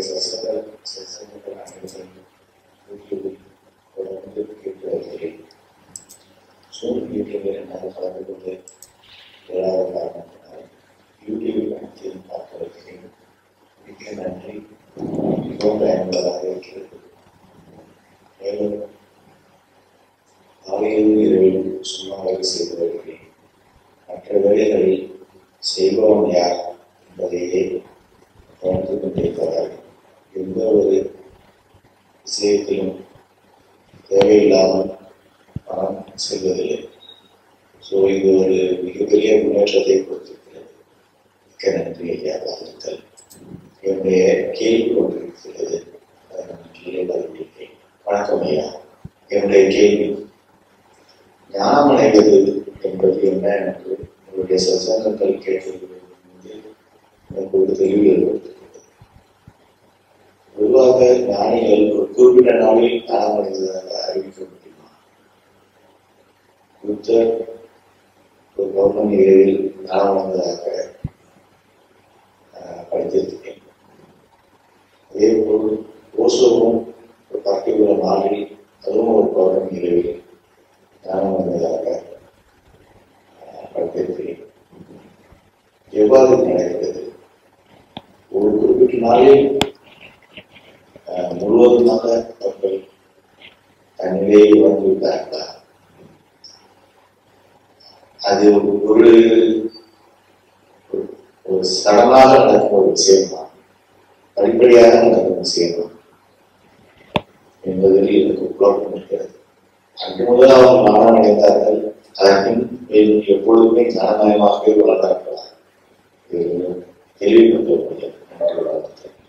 is a subtle sensible attention which you will communicate to everything. So beauty will enhance our ability to allow our mind. Beauty will actually not everything. We can actually go and allow it. And how you will somehow save everything. After very very save on your body.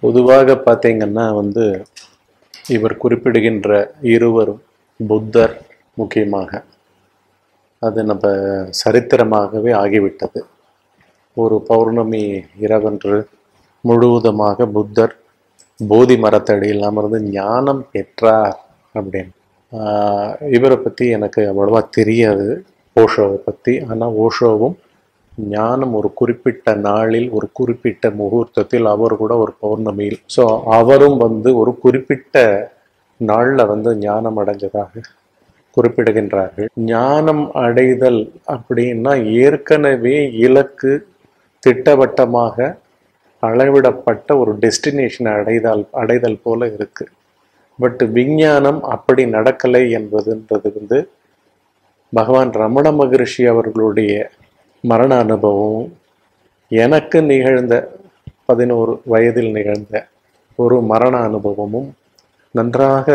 பொதுவாக பார்த்தீங்கன்னா வந்து இவர் குறிப்பிடுகின்ற இருவரும் புத்தர் முக்கியமாக அது நம்ம சரித்திரமாகவே ஆகிவிட்டது. ஒரு பௌர்ணமி இரவன்று முழுவதுமாக புத்தர் போதி மரத்தடி இல்லாமல் இருந்து ஞானம் பெற்றார் அப்படின்னு. இவரை பற்றி எனக்கு அவ்வளவா தெரியாது ஓஷோவை பற்றி. ஆனால் ஓஷோவும் ஞானம் ஒரு குறிப்பிட்ட நாளில் ஒரு குறிப்பிட்ட முகூர்த்தத்தில் அவர் கூட ஒரு பௌர்ணமியில் ஸோ அவரும் வந்து ஒரு குறிப்பிட்ட நாளில் வந்து ஞானம் அடைஞ்சதாக குறிப்பிடுகின்றார்கள். ஞானம் அடைதல் அப்படின்னா ஏற்கனவே இலக்கு திட்டவட்டமாக அளவிடப்பட்ட ஒரு டெஸ்டினேஷனை அடைதல் போல இருக்குது. பட் விஞ்ஞானம் அப்படி நடக்கலை என்பதுன்றது வந்து பகவான் ரமண மகரிஷி அவர்களுடைய மரண அனுபவம் எனக்கு நிகழ்ந்த 11 வயதில் நிகழ்ந்த ஒரு மரண அனுபவமும் நன்றாக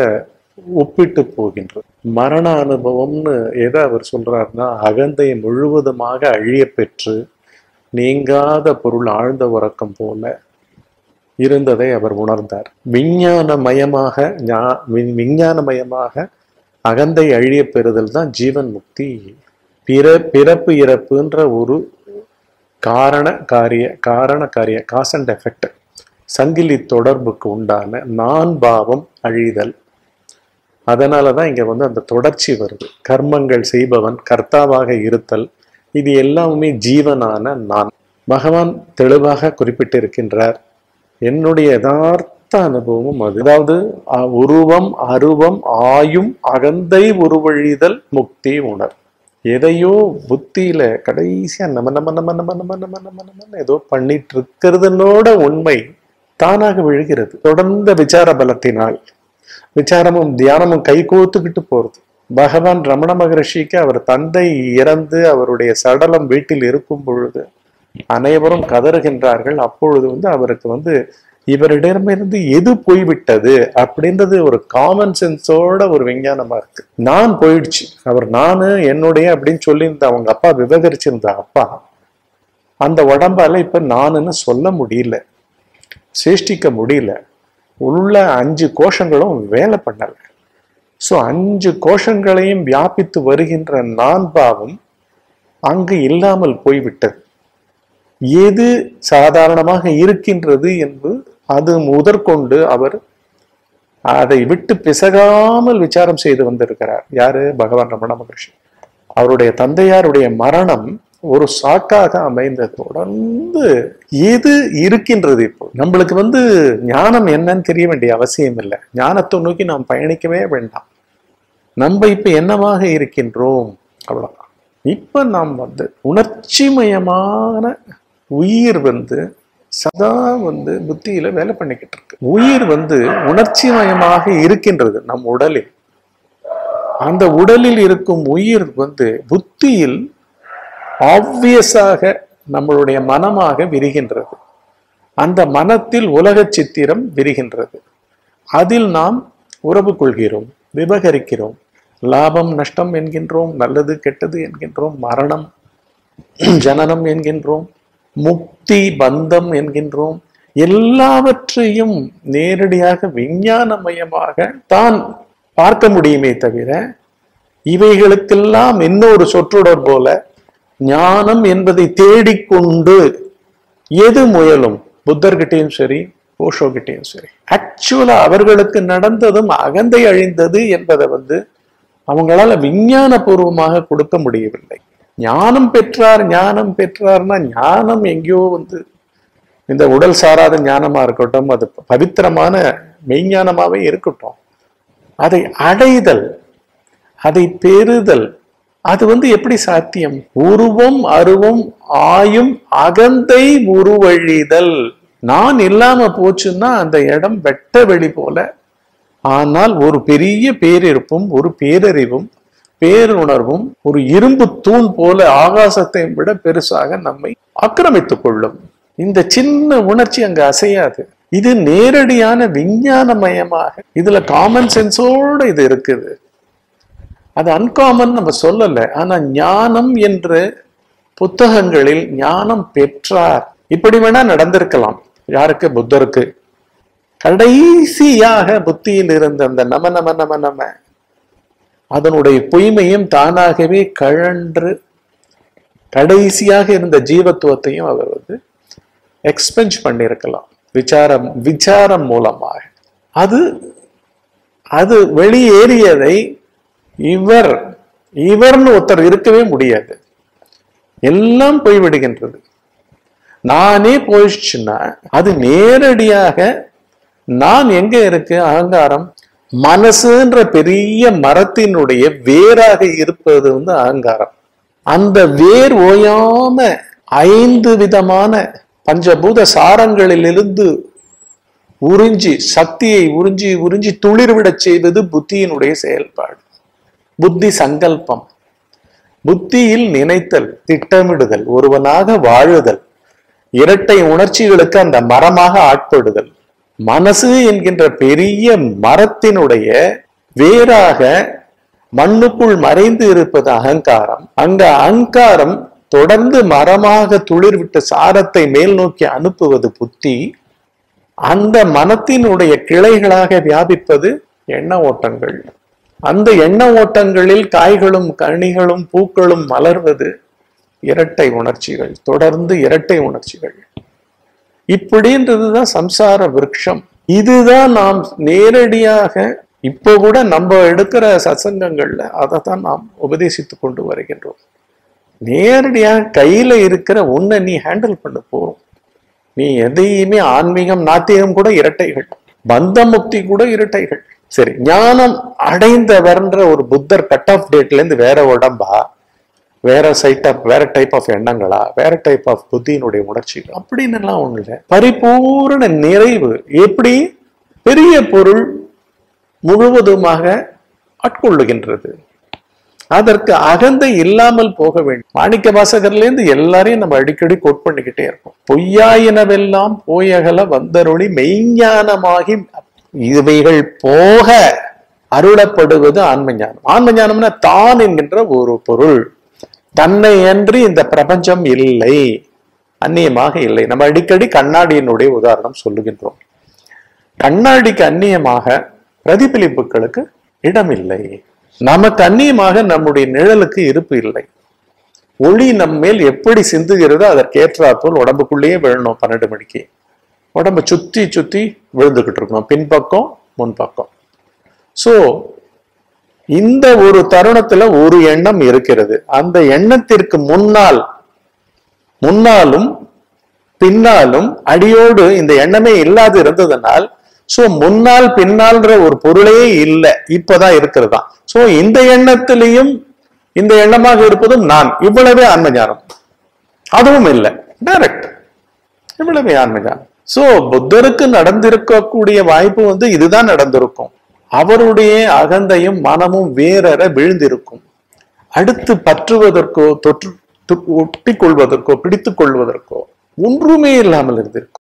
ஒப்பிட்டு போகின்றது. மரண அனுபவம்னு எதை அவர் சொல்கிறாருன்னா, அகந்தையை முழுவதுமாக அழிய பெற்று நீங்காத பொருள் ஆழ்ந்த உறக்கம் போல இருந்ததை அவர் உணர்ந்தார். விஞ்ஞானமயமாக அகந்தை அழிய பெறுதல் தான் ஜீவன் முக்தி. பிறப்பு இறப்புன்ற ஒரு காரண காரிய காஸ் அண்ட் எஃபெக்ட் சங்கிலி தொடர்புக்கு உண்டான நான் பாவம் அழிதல். அதனால தான் இங்கே வந்து அந்த தொடர்ச்சி வருது. கர்மங்கள் செய்பவன் கர்த்தாவாக இருத்தல், இது எல்லாமே ஜீவனான நான். பகவான் தெளிவாக குறிப்பிட்டிருக்கின்றார். என்னுடைய யதார்த்த அனுபவமும் அது, அதாவது உருவம் அருவம் ஆயும் அகந்தை உருவழிதல் முக்தி உணர். எதையோ புத்தியில கடைசியா நம்ம ஏதோ பண்ணிட்டு இருக்கிறதுனோட உண்மை தானாக விழுகிறது. தொடர்ந்த விசார பலத்தினால் விசாரமும் தியானமும் கை கோத்துக்கிட்டு போறது. பகவான் ரமண மகரிஷிக்கு அவர் தந்தை இறந்து அவருடைய சடலம் வீட்டில் இருக்கும் பொழுது அனைவரும் கதறுகின்றார்கள். அப்பொழுது வந்து அவருக்கு வந்து இவரிடமிருந்து எது போய்விட்டது அப்படின்றது ஒரு காமன் சென்ஸோட ஒரு விஞ்ஞானமா இருக்கு. நான் போயிடுச்சு, அவர் நானு என்னுடைய அப்படின்னு சொல்லியிருந்த அவங்க அப்பா விவகரிச்சிருந்த அப்பா அந்த உடம்பால இப்ப நானுன்னு சொல்ல முடியல, சேஷ்டிக்க முடியல. உள்ள 5 கோஷங்களும் வேலை பண்ணலை. ஸோ 5 கோஷங்களையும் வியாபித்து வருகின்ற நான் பாவம் அங்கு இல்லாமல் போய்விட்டது. எது சாதாரணமாக இருக்கின்றது என்று அது முதற்கொண்டு அவர் அதை விட்டு பிசகாமல் விசாரம் செய்து வந்திருக்கிறார். யாரு? பகவான் ரமண மகரிஷி. அவருடைய தந்தையாருடைய மரணம் ஒரு சாக்காக அமைந்த தொடர்ந்து இது இருக்கின்றது. இப்போ நம்மளுக்கு வந்து ஞானம் என்னன்னு தெரிய வேண்டிய அவசியம் இல்லை. ஞானத்தை நோக்கி நாம் பயணிக்கவே வேண்டாம். நம்ம இப்போ என்னவாக இருக்கின்றோம் அவ்வளோதான். இப்போ நாம் வந்து உணர்ச்சிமயமான உயிர் வந்து சதா வந்து புத்தியில வேலை பண்ணிக்கிட்டு இருக்கு. உயிர் வந்து உணர்ச்சிமயமாக இருக்கின்றது நம் உடலில். அந்த உடலில் இருக்கும் உயிர் வந்து புத்தியில் ஆப்வியஸாக நம்மளுடைய மனமாக விரிகின்றது. அந்த மனத்தில் உலக சித்திரம் விரிகின்றது. அதில் நாம் உறவு கொள்கிறோம், விபகரிக்கிறோம், லாபம் நஷ்டம் என்கின்றோம், நல்லது கெட்டது என்கின்றோம், மரணம் ஜனனம் என்கின்றோம், முக்தி பந்தம் என்கின்றோம். எல்லாவற்றையும் நேரடியாக விஞ்ஞானமயமாக தான் பார்க்க முடியுமே தவிர இவைகளுக்கெல்லாம் இன்னொரு சொற்றொடர் போல ஞானம் என்பதை தேடிக்கொண்டு எது முயலும் புத்தர்கிட்டையும் சரி, ஓஷோகிட்டையும் சரி, ஆக்சுவலா அவர்களுக்கு நடந்ததும் அகந்தை அழிந்தது என்பதை வந்து அவங்களால விஞ்ஞான பூர்வமாக கொடுக்க முடியவில்லை. ஞானம் பெற்றார் ஞானம் பெற்றார்னா ஞானம் எங்கேயோ வந்து இந்த உடல் சாராத ஞானமா இருக்கட்டும், அது பவித்திரமான மெய்ஞானமாவே இருக்கட்டும், அதை அடைதல் அதை பெறுதல் அது வந்து எப்படி சாத்தியம்? உருவம் அருவம் ஆயும் அகந்தை உருவழிதல். நான் இல்லாம போச்சுன்னா அந்த இடம் வெட்ட வெளி போல. ஆனால் ஒரு பெரிய பேரிருப்பும் ஒரு பேரறிவும் பேருணர்வும் ஒரு இரும்பு தூண் போல ஆகாசத்தை விட பெருசாக நம்மை ஆக்கிரமித்துக் கொள்ளும். இந்த சின்ன உணர்ச்சி அங்கு அசையாது. இது நேரடியான விஞ்ஞானமயமாக இதுல காமன் சென்ஸோட இது இருக்குது. அது அன்காமன் நம்ம சொல்லலை. ஆனா ஞானம் என்று புத்தகங்களில் ஞானம் பெற்றார் இப்படி வேணா நடந்திருக்கலாம். யாருக்கு? புத்தருக்கு. கடைசியாக புத்தியில் இருந்த அந்த நம நம நம நம அதனுடைய பொய்மையும் தானாகவே கழன்று கடைசியாக இருந்த ஜீவத்துவத்தையும் அவர் வந்து எக்ஸ்பென்ஸ் பண்ணியிருக்கலாம் விசாரம் மூலமாக. அது அது வெளியேறியதை இவர்னு ஒருத்தர் இருக்கவே முடியாது. எல்லாம் போய்விடுகின்றது. நானே போயிடுச்சுன்னா அது நேரடியாக நான் எங்க இருக்கு? அகங்காரம் மனசுன்ற பெரிய மரத்தினுடைய வேராக இருப்பது வந்து அகங்காரம். அந்த வேர் ஓயாம 5 விதமான பஞ்சபூத சாரங்களிலிருந்து உறிஞ்சி சக்தியை உறிஞ்சி உறிஞ்சி துளிர்விடச் செய்வது புத்தியினுடைய செயல்பாடு. புத்தி சங்கல்பம், புத்தியில் நினைத்தல், திட்டமிடுதல், ஒருவனாக வாழுதல், இரட்டை உணர்ச்சிகளுக்கு அந்த மரமாக ஆட்படுதல், மனசு என்கின்ற பெரிய மரத்தினுடைய வேறாக மண்ணுக்குள் மறைந்து இருப்பது அகங்காரம். அந்த அகங்காரம் தொடர்ந்து மரமாக துளிர்விட்டு சாரத்தை மேல் நோக்கி அனுப்புவது புத்தி. அந்த மனத்தினுடைய கிளைகளாக வியாபிப்பது எண்ண ஓட்டங்கள். அந்த எண்ண ஓட்டங்களில் காய்களும் கனிகளும் பூக்களும் மலர்வது இரட்டை உணர்ச்சிகள், தொடர்ந்து இரட்டை உணர்ச்சிகள். இப்படின்றதுதான் சம்சார விருட்சம். இதுதான் நாம் நேரடியாக இப்போ கூட நம்ம எடுக்கிற சசங்கங்கள்ல அதை தான் நாம் உபதேசித்து கொண்டு வருகின்றோம். நேரடியாக கையில இருக்கிற ஒன்றை நீ ஹேண்டில் பண்ண போறோம். நீ எதையுமே ஆன்மீகம் நாத்திகம் கூட இரட்டைகள், பந்த முக்தி கூட இரட்டைகள். சரி, ஞானம் அடைந்தவர்ன்ற ஒரு புத்தர் கட் ஆஃப் டேட்ல இருந்து வேற உடம்பா, வேற சைட் ஆஃப், வேற டைப் ஆஃப் எண்ணங்களா, வேற டைப் ஆஃப் புத்தியினுடைய உணர்ச்சிகள் அப்படின்னு எல்லாம் ஒண்ணு இல்லை. பரிபூர்ண நிறைவு எப்படி பெரிய பொருள் முழுவதுமாக ஆட்கொள்ளுகின்றது. அதற்கு அகந்தை இல்லாமல் போக வேண்டும். மாணிக்கவாசகர்லேருந்து எல்லாரையும் நம்ம அடிக்கடி கோட் பண்ணிக்கிட்டே இருக்கோம். பொய்யாயினவெல்லாம் போயகல வந்தருளி மெய்ஞானமாகி இவைகள் போக அருளப்படுவது ஆன்ம ஞானம். ஆன்ம ஞானம்னா தான் என்கின்ற ஒரு பொருள், தன்னை அன்றி இந்த பிரபஞ்சம் இல்லை, அந்நியமாக இல்லை. நம்ம அடிக்கடி கண்ணாடியினுடைய உதாரணம் சொல்லுகின்றோம். கண்ணாடிக்கு அந்நியமாக பிரதிபலிப்புகளுக்கு இடம் இல்லை. நமக்கு அந்நியமாக நம்முடைய நிழலுக்கு இருப்பு இல்லை. ஒளி நம்மேல் எப்படி சிந்துகிறதோ அதற்கேற்றாற்போல் உடம்புக்குள்ளேயே விழணும். 12 மணிக்கு உடம்பை சுத்தி சுத்தி விழுந்துகிட்டு இருக்கணும், பின்பக்கம் முன்பக்கம். ஸோ இந்த ஒரு தருணத்துல ஒரு எண்ணம் இருக்கிறது. அந்த எண்ணத்திற்கு முன்னால் முன்னாலும் பின்னாலும் அடியோடு இந்த எண்ணமே இல்லாது இருந்ததனால் சோ முன்னால் பின்னால்ன்ற ஒரு பொருளே இல்லை, இப்பதான் இருக்கிறதா. சோ இந்த எண்ணத்திலையும் இந்த எண்ணமாக இருப்பதும் நான், இவ்வளவே ஆன்மஞானம். அதுவும் இல்லை, டைரக்ட் இவ்வளவே ஆன்மஞானம். சோ புத்தருக்கு நடந்திருக்கக்கூடிய வாய்ப்பு வந்து இதுதான் நடந்திருக்கும். அவருடைய அகந்தையும் மனமும் வேறற விழுந்திருக்கும். அடுத்து பற்றுவதற்கோ தொற்று ஒட்டி கொள்வதற்கோ பிடித்துக் கொள்வதற்கோ ஒன்றுமே இல்லாமல் இருந்திருக்கும்.